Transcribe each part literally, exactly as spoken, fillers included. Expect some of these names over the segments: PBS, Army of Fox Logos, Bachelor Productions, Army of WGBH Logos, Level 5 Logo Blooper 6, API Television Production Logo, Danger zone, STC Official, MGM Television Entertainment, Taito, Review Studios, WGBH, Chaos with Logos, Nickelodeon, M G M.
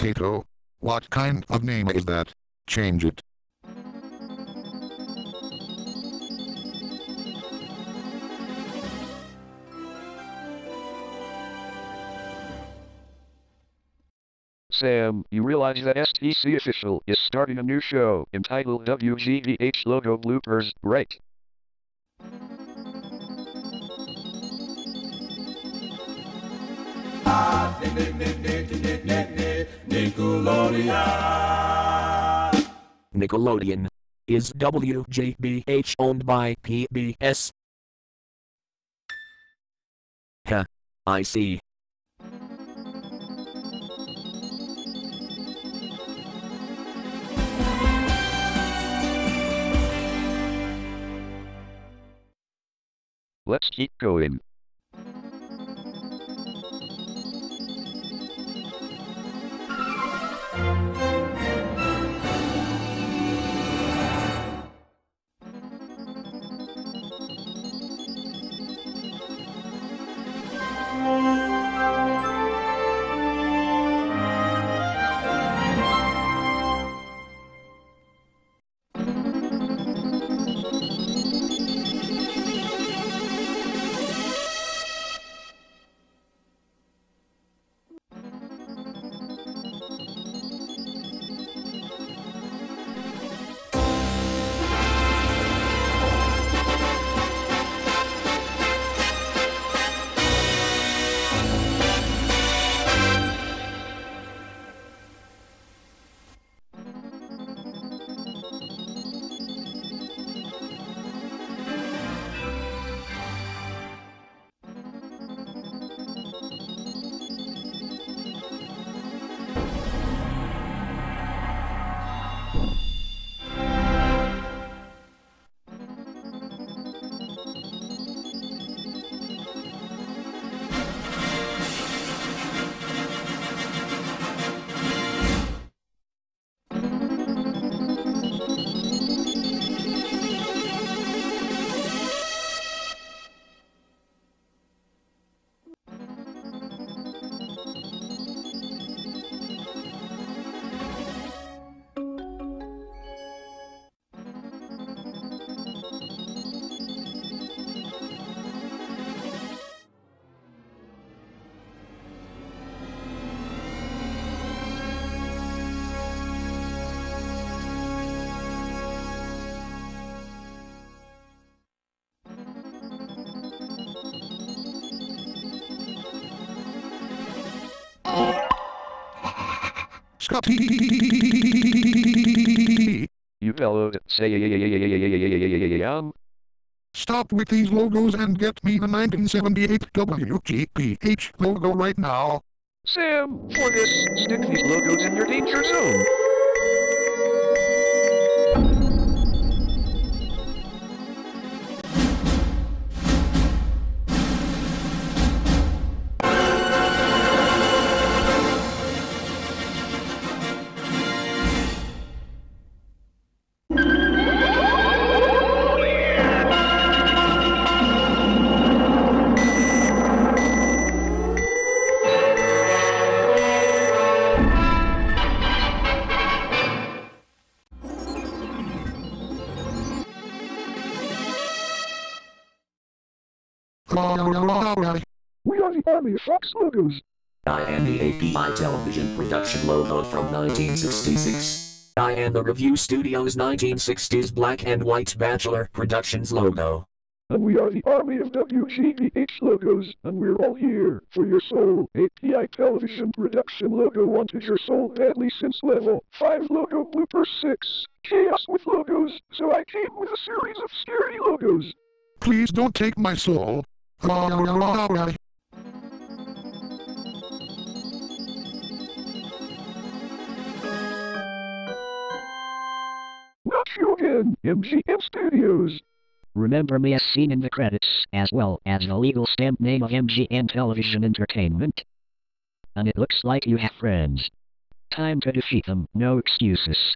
Taito, what kind of name is that? Change it. Sam, you realize that S T C Official is starting a new show entitled W G B H Logo Bloopers, right? Nickelodeon. Nickelodeon. Is W G B H owned by P B S? Huh. I see. Let's keep going. You fellows say um stop with these logos and get me the nineteen seventy-eight W G B H logo right now. Sam, for this, stick these logos in your danger zone. We are the Army of Fox Logos. I am the A P I Television Production Logo from nineteen sixty-six. I am the Review Studios nineteen sixties Black and White Bachelor Productions Logo. And we are the Army of W G B H Logos, and we're all here for your soul. A P I Television Production Logo wanted your soul badly since Level five Logo Blooper six, Chaos with Logos, so I came with a series of scary logos. Please don't take my soul. Alright. Not you again, M G M Studios. Remember me as seen in the credits, as well as the legal stamp name of M G M Television Entertainment. And it looks like you have friends. Time to defeat them, no excuses.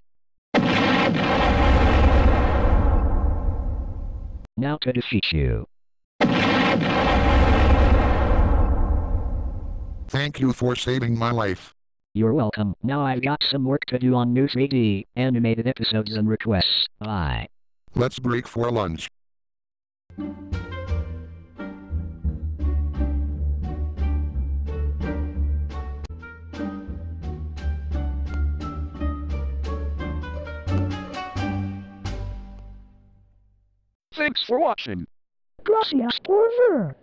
Now to defeat you. Thank you for saving my life. You're welcome. Now I've got some work to do on new three D animated episodes and requests. Bye. Let's break for lunch. Thanks for watching. Gracias por ver.